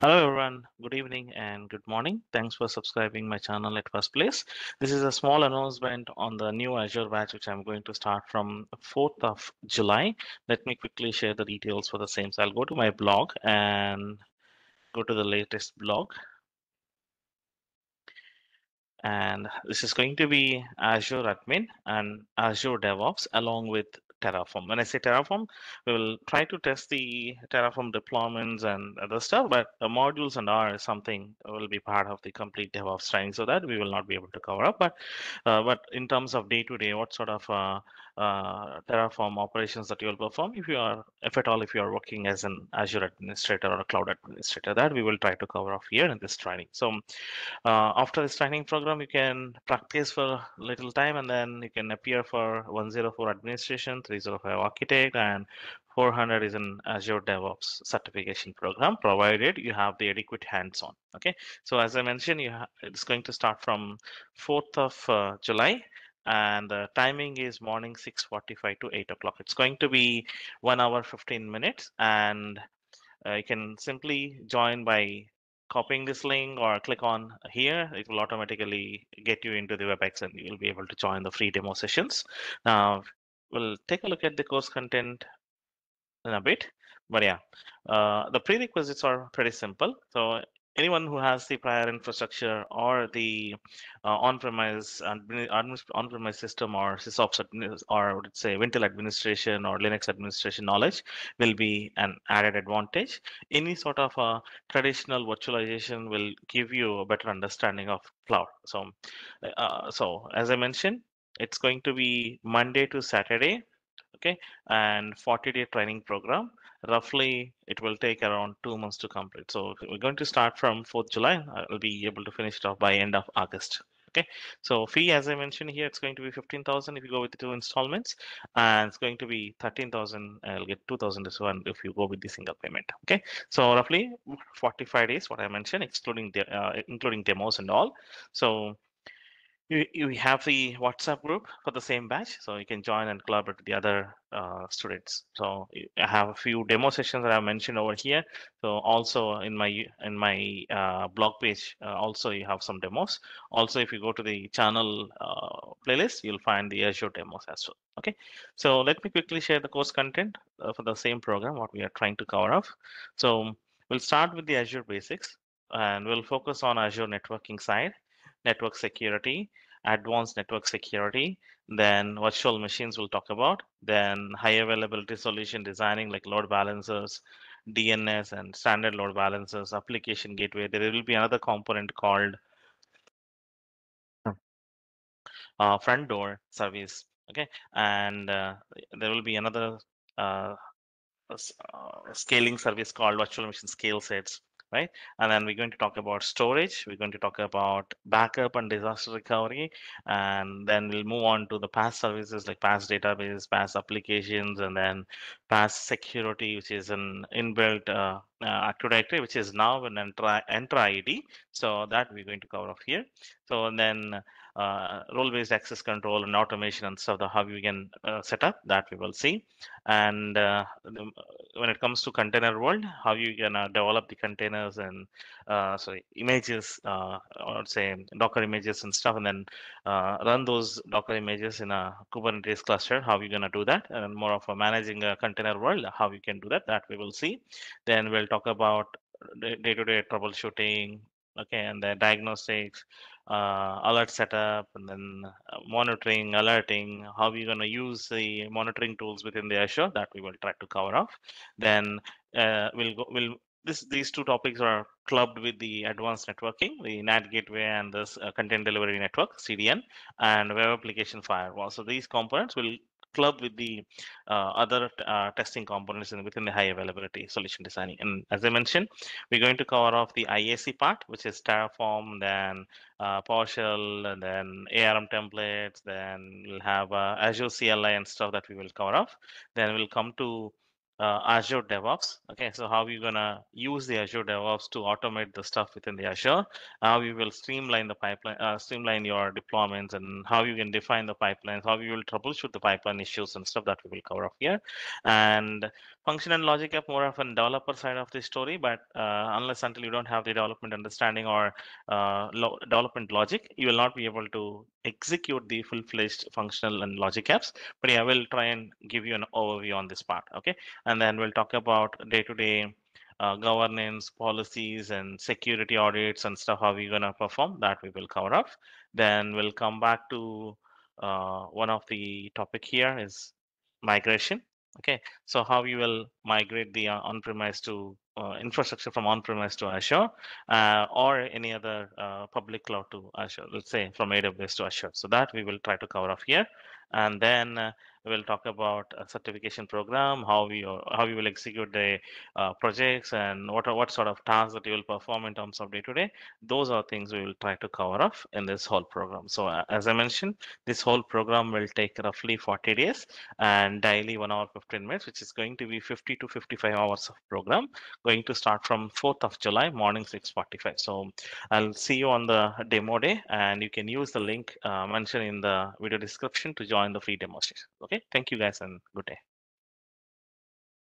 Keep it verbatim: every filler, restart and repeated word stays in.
Hello everyone, good evening and good morning. Thanks for subscribing my channel at first place. This is a small announcement on the new Azure batch which I'm going to start from fourth of July. Let me quickly share the details for the same. So I'll go to my blog and go to the latest blog. And this is going to be Azure Admin and Azure DevOps along with Terraform. When I say Terraform, we will try to test the Terraform deployments and other stuff, but the modules and R is something will be part of the complete DevOps training, so that we will not be able to cover up. But uh, but in terms of day-to-day, -day, what sort of uh, uh, Terraform operations that you will perform, if you are, if at all, if you are working as an Azure administrator or a cloud administrator, that we will try to cover off here in this training. So uh, after this training program, you can practice for a little time, and then you can appear for one oh four administration, three oh five architect, and four hundred is an Azure DevOps certification program, provided you have the adequate hands-on. Okay, so as I mentioned, you it's going to start from fourth of July, and the timing is morning six forty-five to eight o'clock. It's going to be one hour fifteen minutes, and uh, you can simply join by copying this link or click on here. It will automatically get you into the Webex, and you'll be able to join the free demo sessions. Now, we'll take a look at the course content in a bit, but yeah, uh, the prerequisites are pretty simple. So anyone who has the prior infrastructure or the uh, on-premise on-premise system or SysOps or let's say Wintel administration or Linux administration knowledge will be an added advantage. Any sort of a traditional virtualization will give you a better understanding of cloud. So, uh, so as I mentioned, it's going to be Monday to Saturday, okay, and forty day training program. Roughly, it will take around two months to complete. So we're going to start from fourth of July. I'll be able to finish it off by end of August. Okay, so fee, as I mentioned here, it's going to be fifteen thousand if you go with the two installments, and it's going to be thirteen thousand. I'll get two thousand this one if you go with the single payment. Okay, so roughly forty-five days, what I mentioned, excluding the uh, including demos and all. So You, you have the WhatsApp group for the same batch, so you can join and collaborate with the other uh, students. So I have a few demo sessions that I mentioned over here. So also in my in my uh, blog page, uh, also you have some demos. Also, if you go to the channel uh, playlist, you'll find the Azure demos as well. Okay, so let me quickly share the course content uh, for the same program, what we are trying to cover off. So we'll start with the Azure basics, and we'll focus on Azure networking side, network security, advanced network security, then virtual machines we'll talk about, then high availability solution designing like load balancers, D N S and standard load balancers, application gateway. There will be another component called uh, front door service, okay? And uh, there will be another uh, uh, scaling service called virtual machine scale sets. Right, and then we're going to talk about storage. We're going to talk about backup and disaster recovery, and then we'll move on to the PaaS services like PaaS database, PaaS applications, and then PaaS security, which is an inbuilt uh, uh, Active Directory, which is now an Entra, Entra I D. So that we're going to cover off here. So and then uh, role-based access control and automation and stuff, the how we can uh, set up, that we will see. And uh, the, when it comes to container world, how you can uh, develop the containers and uh, sorry images, uh, I would say Docker images and stuff, and then uh, run those Docker images in a Kubernetes cluster, how you're gonna do that, and more of a managing a container world, how you can do that, that we will see. Then we'll talk about day-to-day troubleshooting, okay, and the diagnostics, uh, alert setup, and then monitoring, alerting, how we're going to use the monitoring tools within the Azure, that we will try to cover off. Then uh, we'll go, we'll, this, these two topics are clubbed with the advanced networking, the NAT gateway and this uh, content delivery network, C D N, and web application firewall. So these components will club with the uh, other uh, testing components in, within the high availability solution designing. And as I mentioned, we're going to cover off the I A C part, which is Terraform, then uh, PowerShell, and then A R M templates, then we'll have uh, Azure C L I and stuff that we will cover off. Then we'll come to uh, Azure DevOps. Okay, so how are you gonna use the Azure DevOps to automate the stuff within the Azure? How you will streamline the pipeline, uh, streamline your deployments, and how you can define the pipelines, how you will troubleshoot the pipeline issues and stuff that we will cover up here. And function and logic are more of a developer side of the story, but uh, unless until you don't have the development understanding or uh, lo development logic, you will not be able to execute the full-fledged functional and logic apps. But yeah, I will try and give you an overview on this part, okay? And then we'll talk about day-to-day uh, governance, policies, and security audits and stuff, how we're gonna perform, that we will cover up. Then we'll come back to uh, one of the topic here is migration, okay? So how you will migrate the uh, on-premise to Uh, infrastructure from on-premise to Azure, uh, or any other uh, public cloud to Azure, let's say from A W S to Azure. So that we will try to cover off here. And then uh, we'll talk about a certification program, how we uh, how you will execute the uh, projects, and what what sort of tasks that you will perform in terms of day to day. Those are things we will try to cover off in this whole program. So uh, as I mentioned, this whole program will take roughly forty days and daily one hour fifteen minutes, which is going to be fifty to fifty-five hours of program, going to start from fourth of July morning six forty-five. So I'll see you on the demo day, and you can use the link uh, mentioned in the video description to join the free demonstration. Okay, thank you guys and good day.